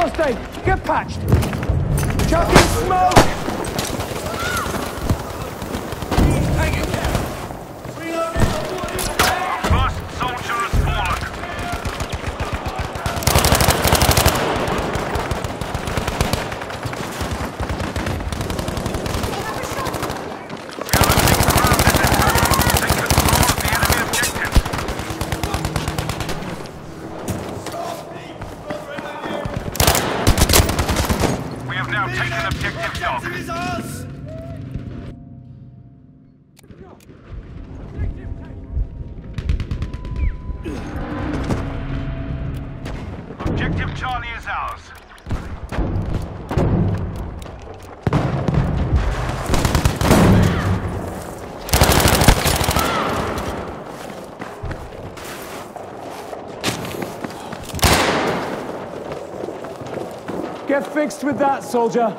course, Dave. Get patched. Chucking smoke! Take it down. Reload it. First soldier is Objective Charlie is ours. Get fixed with that, soldier.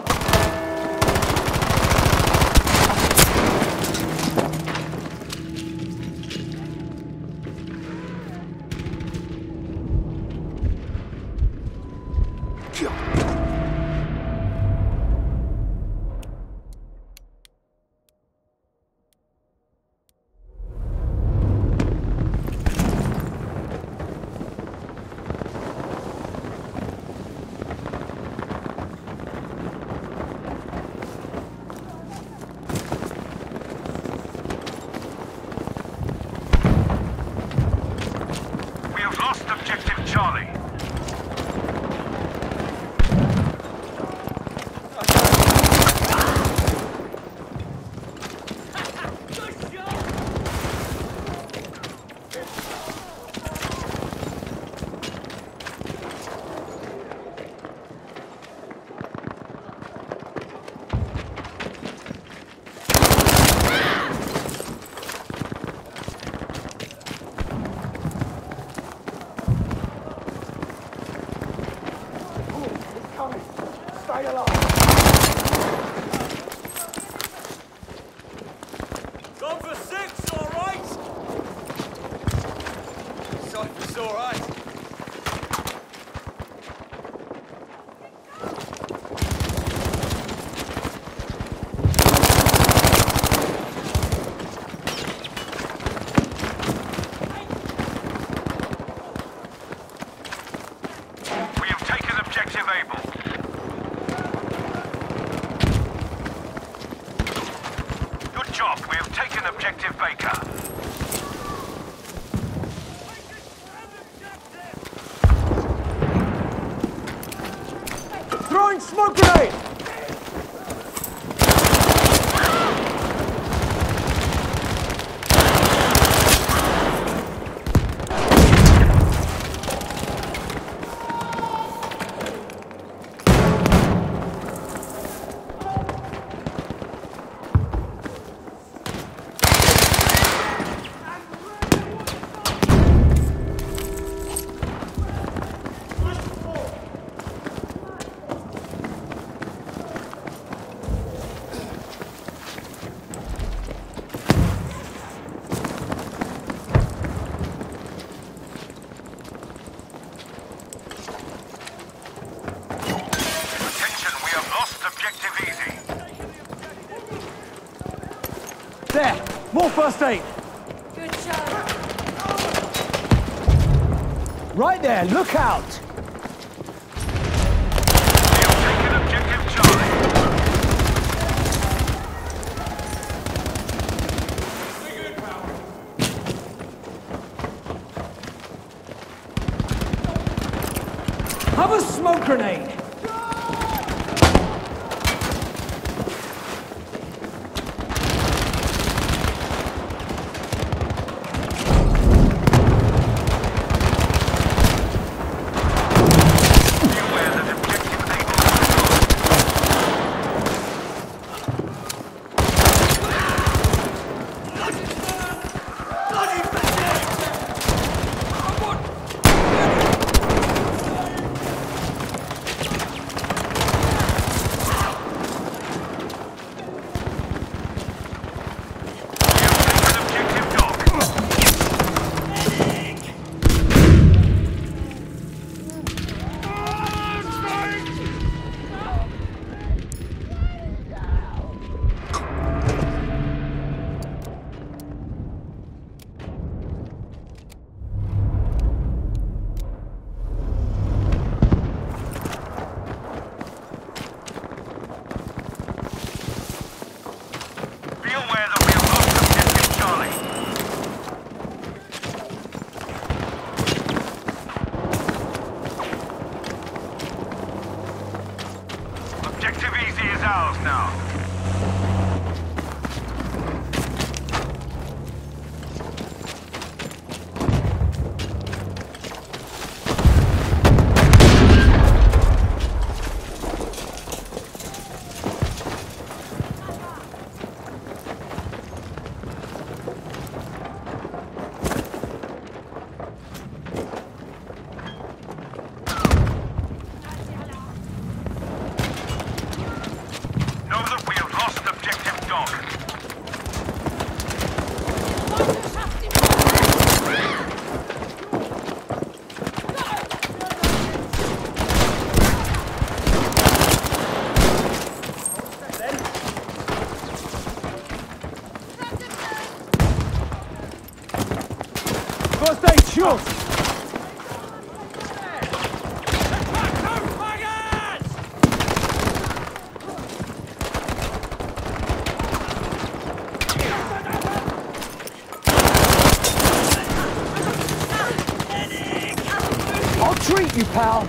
Smoke grenade! There! More first aid! Good shot! Right there! Look out! We have taken objective Charlie! Have a smoke grenade! Tivizi is ours now. Pal.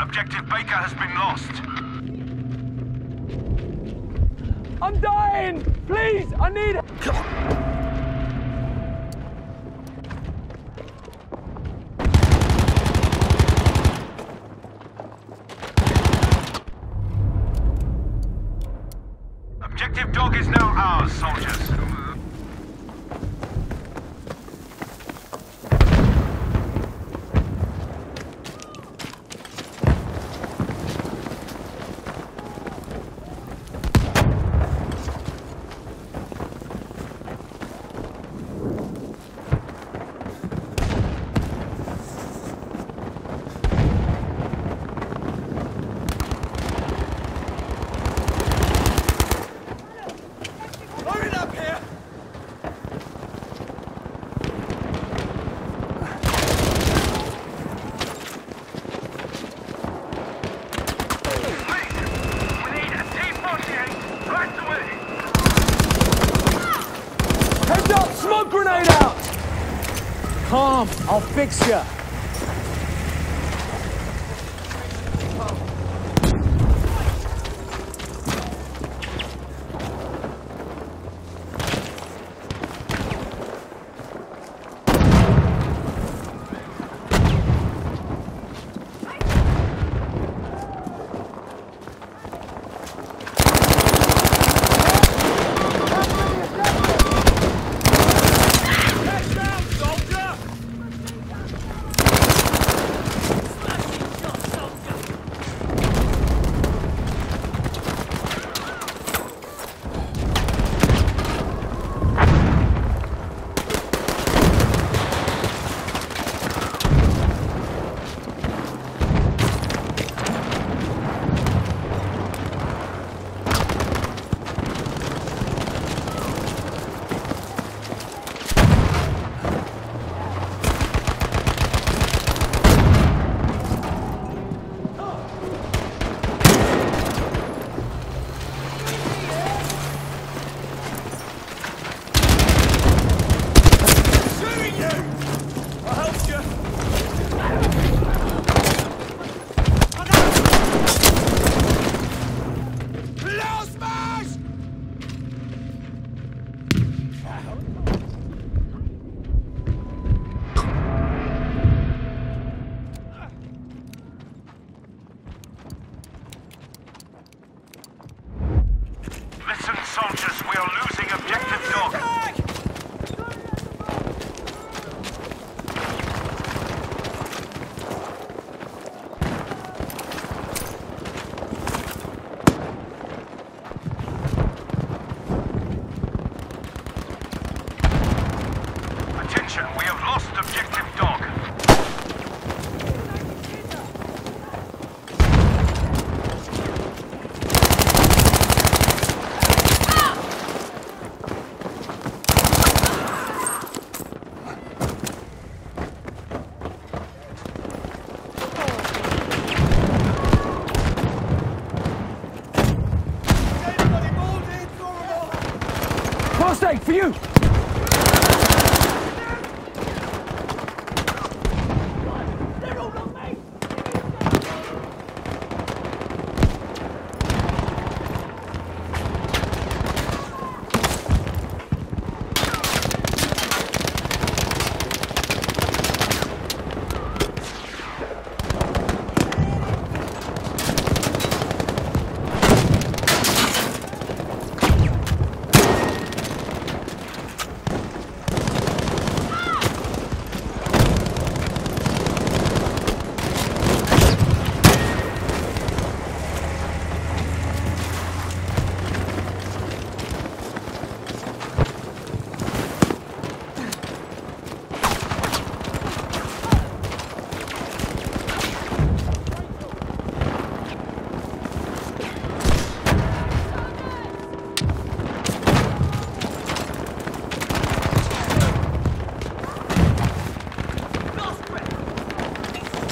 Objective Baker has been lost. I'm dying! Please, I need... Objective Dog is now ours, soldiers. I'll fix you. soldiers, we are losing objective Dog. Attention, we have lost objective Dog. Mistake for you!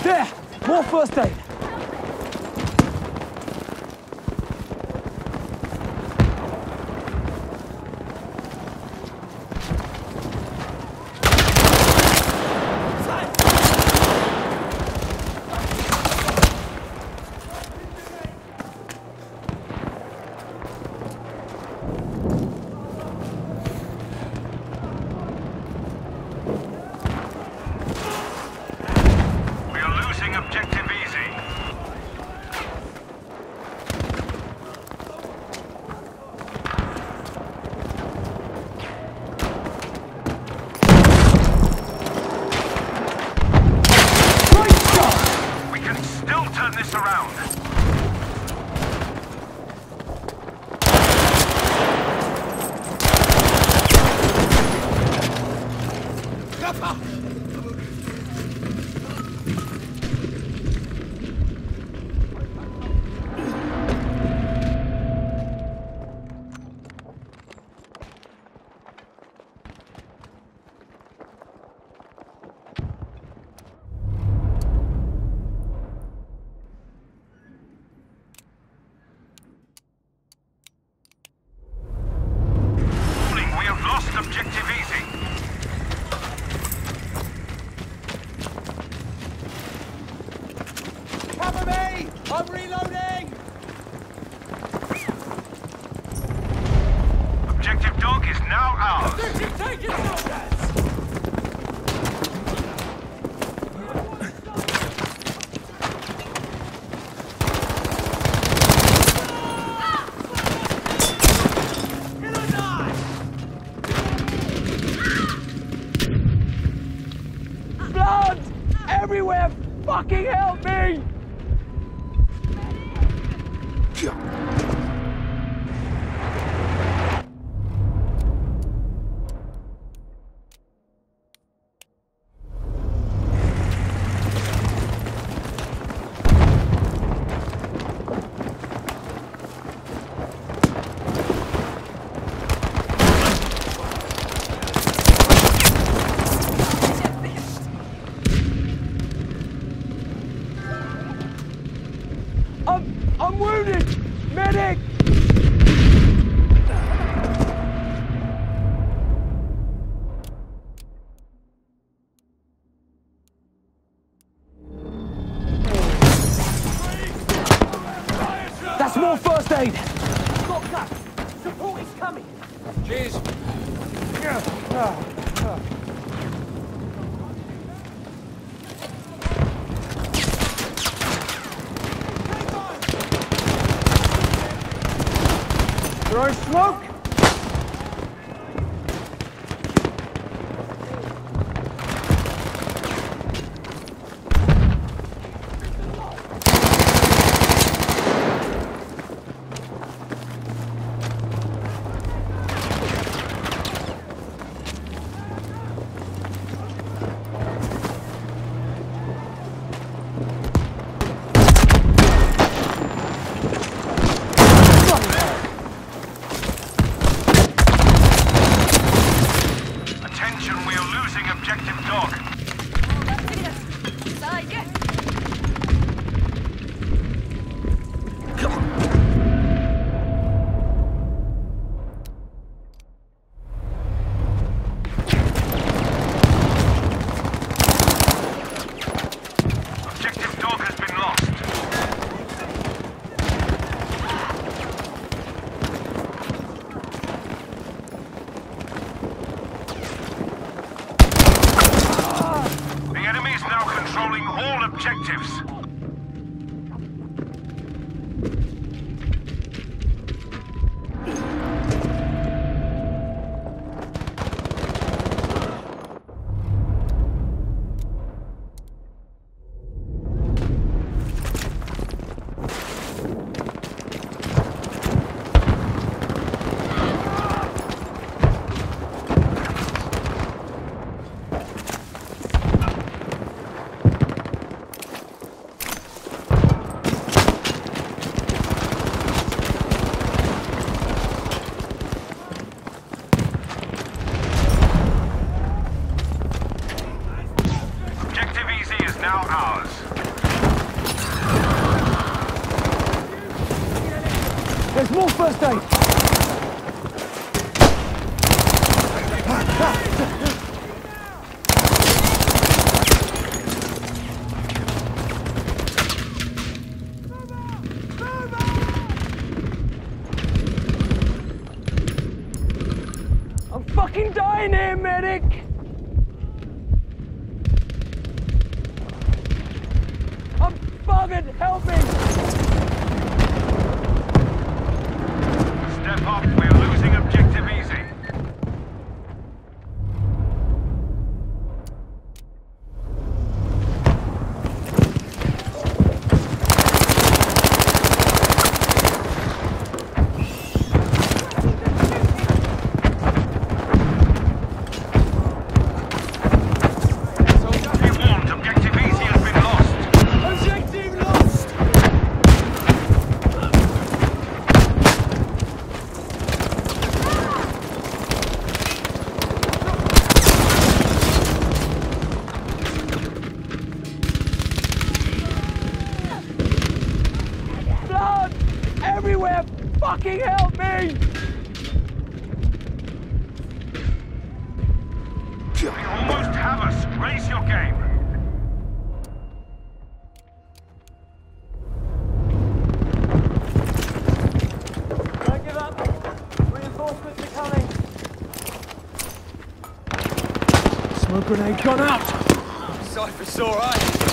There! More first aid! I'm reloading! Objective Dog is now ours! Attention, take it, soldiers! Blood! Everywhere! Fucking help me! I'm wounded! Medic! That's more first aid! Got cuts! Support is coming! Jeez! Throw smoke! controlling all objectives. There's more first aid! I'm fucking dying here, medic! I'm buggered! Help me! We're losing objective easy. Everywhere! Fucking help me! They almost have us! Raise your game! Don't give up! Reinforcements are coming! Smoke grenade gone out! Cypher's alright!